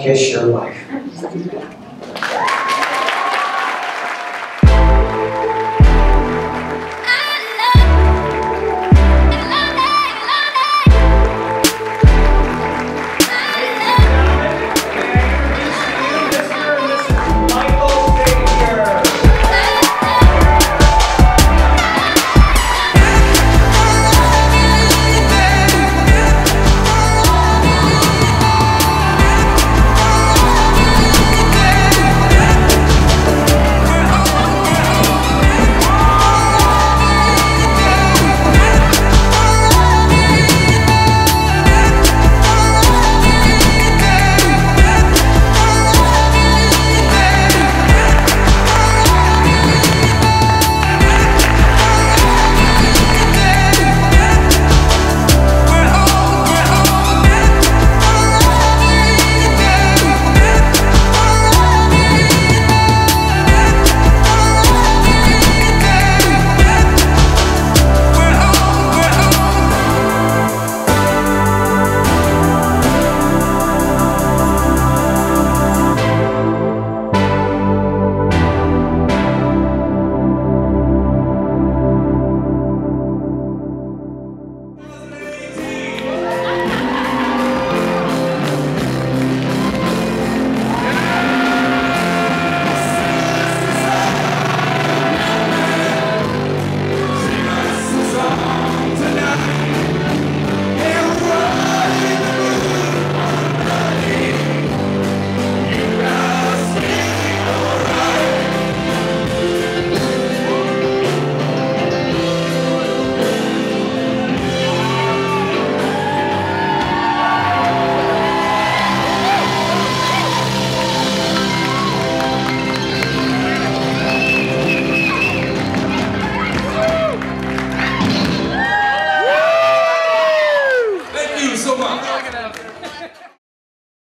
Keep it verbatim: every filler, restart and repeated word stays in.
his, your life.